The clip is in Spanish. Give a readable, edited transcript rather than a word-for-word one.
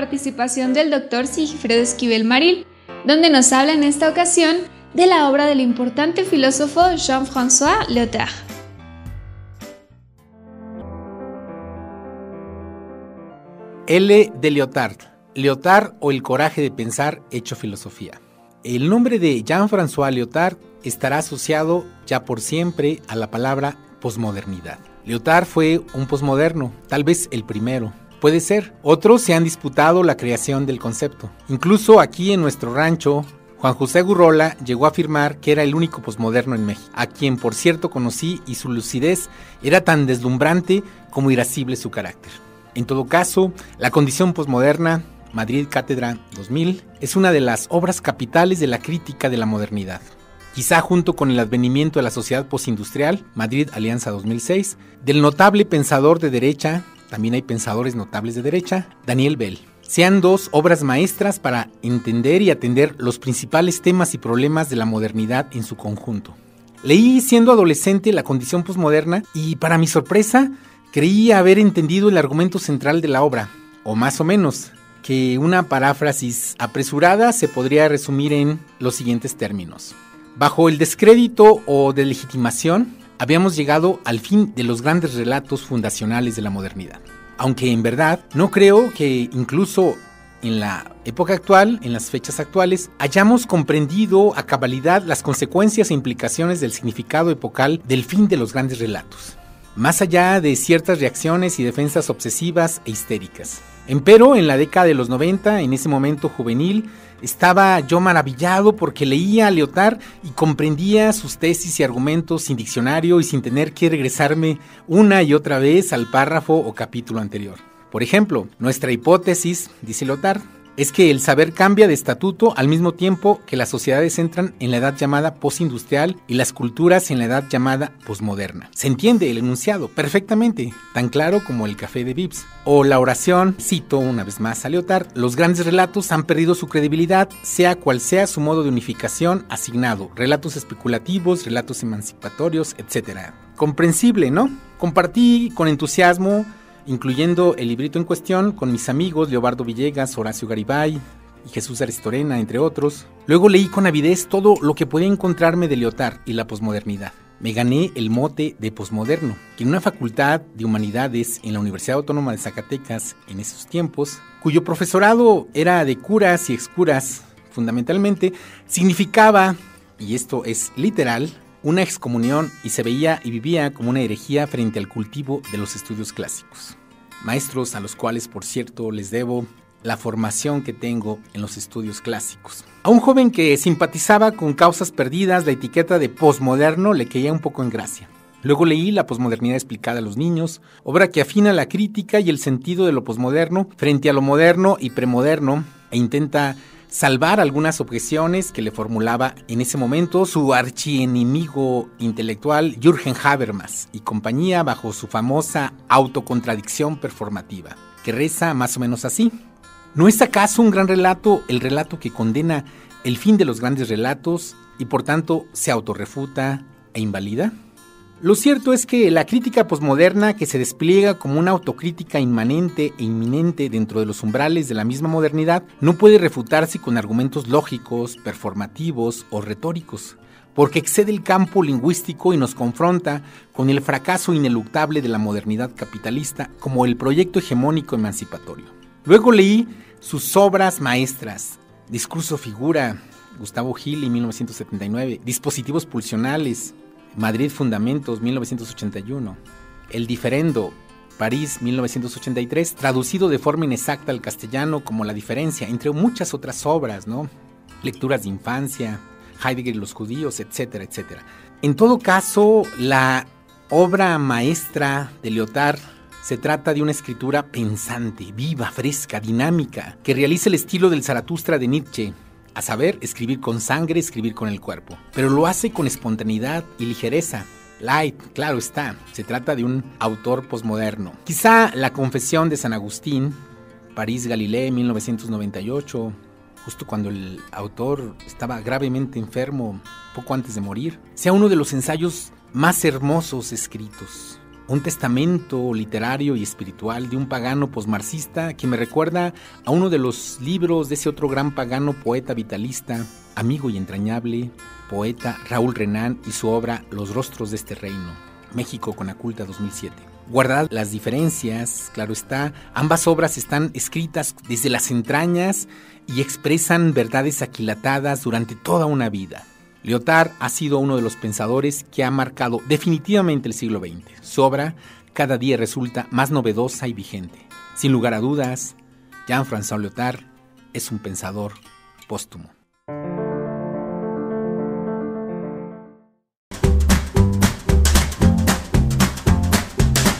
participación del doctor Sigifredo Esquivel Maril, donde nos habla en esta ocasión de la obra del importante filósofo Jean-François Lyotard. L. de Lyotard. Lyotard o el coraje de pensar hecho filosofía. El nombre de Jean-François Lyotard estará asociado ya por siempre a la palabra posmodernidad. Lyotard fue un posmoderno, tal vez el primero. Puede ser. Otros se han disputado la creación del concepto. Incluso aquí en nuestro rancho, Juan José Gurrola llegó a afirmar que era el único posmoderno en México, a quien por cierto conocí, y su lucidez era tan deslumbrante como irascible su carácter. En todo caso, la condición posmoderna, Madrid, Cátedra 2000, es una de las obras capitales de la crítica de la modernidad. Quizá junto con el advenimiento de la sociedad postindustrial, Madrid, Alianza 2006, del notable pensador de derecha, también hay pensadores notables de derecha, Daniel Bell. Sean dos obras maestras para entender y atender los principales temas y problemas de la modernidad en su conjunto. Leí siendo adolescente La condición posmoderna y, para mi sorpresa, creí haber entendido el argumento central de la obra, o más o menos, que una paráfrasis apresurada se podría resumir en los siguientes términos. Bajo el descrédito o delegitimación, habíamos llegado al fin de los grandes relatos fundacionales de la modernidad. Aunque en verdad no creo que incluso en la época actual, en las fechas actuales, hayamos comprendido a cabalidad las consecuencias e implicaciones del significado epocal del fin de los grandes relatos, más allá de ciertas reacciones y defensas obsesivas e histéricas. Empero, en la década de los 90, en ese momento juvenil, estaba yo maravillado porque leía a Lyotard y comprendía sus tesis y argumentos sin diccionario y sin tener que regresarme una y otra vez al párrafo o capítulo anterior. Por ejemplo, nuestra hipótesis, dice Lyotard, es que el saber cambia de estatuto al mismo tiempo que las sociedades entran en la edad llamada postindustrial y las culturas en la edad llamada posmoderna. Se entiende el enunciado perfectamente, tan claro como el café de Vips. O la oración, cito una vez más a Lyotard, los grandes relatos han perdido su credibilidad, sea cual sea su modo de unificación asignado, relatos especulativos, relatos emancipatorios, etc. Comprensible, ¿no? Compartí con entusiasmo, incluyendo el librito en cuestión, con mis amigos Leobardo Villegas, Horacio Garibay y Jesús Aristorena, entre otros. Luego leí con avidez todo lo que podía encontrarme de Lyotard y la posmodernidad. Me gané el mote de posmoderno, que en una facultad de humanidades en la Universidad Autónoma de Zacatecas en esos tiempos, cuyo profesorado era de curas y excuras, fundamentalmente, significaba, y esto es literal, una excomunión, y se veía y vivía como una herejía frente al cultivo de los estudios clásicos. Maestros a los cuales, por cierto, les debo la formación que tengo en los estudios clásicos. A un joven que simpatizaba con causas perdidas, la etiqueta de posmoderno le caía un poco en gracia. Luego leí La posmodernidad explicada a los niños, obra que afina la crítica y el sentido de lo posmoderno frente a lo moderno y premoderno, e intenta salvar algunas objeciones que le formulaba en ese momento su archienemigo intelectual Jürgen Habermas y compañía bajo su famosa autocontradicción performativa, que reza más o menos así. ¿No es acaso un gran relato el relato que condena el fin de los grandes relatos y por tanto se autorrefuta e invalida? Lo cierto es que la crítica posmoderna, que se despliega como una autocrítica inmanente e inminente dentro de los umbrales de la misma modernidad, no puede refutarse con argumentos lógicos, performativos o retóricos, porque excede el campo lingüístico y nos confronta con el fracaso ineluctable de la modernidad capitalista como el proyecto hegemónico emancipatorio. Luego leí sus obras maestras, Discurso Figura, Gustavo Gil en 1979, Dispositivos Pulsionales, Madrid Fundamentos, 1981. El Diferendo, París, 1983, traducido de forma inexacta al castellano como La diferencia, entre muchas otras obras, ¿no? Lecturas de infancia, Heidegger y los judíos, etcétera, etcétera. En todo caso, la obra maestra de Lyotard se trata de una escritura pensante, viva, fresca, dinámica, que realiza el estilo del Zaratustra de Nietzsche, a saber, escribir con sangre, escribir con el cuerpo. Pero lo hace con espontaneidad y ligereza. Light, claro está, se trata de un autor posmoderno. Quizá la Confesión de San Agustín, París, Galilea, 1998, justo cuando el autor estaba gravemente enfermo, poco antes de morir, sea uno de los ensayos más hermosos escritos. un testamento literario y espiritual de un pagano posmarxista que me recuerda a uno de los libros de ese otro gran pagano poeta vitalista, amigo y entrañable poeta Raúl Renán y su obra Los Rostros de este Reino, México Conaculta 2007. Guardadas las diferencias, claro está, ambas obras están escritas desde las entrañas y expresan verdades aquilatadas durante toda una vida. Lyotard ha sido uno de los pensadores que ha marcado definitivamente el siglo XX. Su obra cada día resulta más novedosa y vigente. Sin lugar a dudas, Jean-François Lyotard es un pensador póstumo.